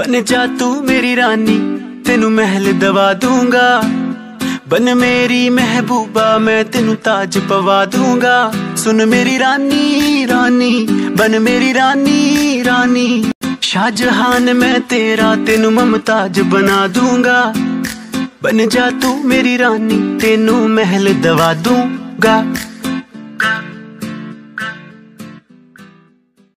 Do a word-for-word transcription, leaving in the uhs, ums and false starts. बन जा तू मेरी रानी, तेनू महल दवा दूंगा। बन मेरी महबूबा, मैं तेनू ताज पवा दूंगा। सुन मेरी रानी रानी, बन मेरी रानी रानी। शाहजहान मैं तेरा, तेनू मुमताज बना दूंगा। बन जा तू मेरी रानी, तेनू महल दवा दूंगा।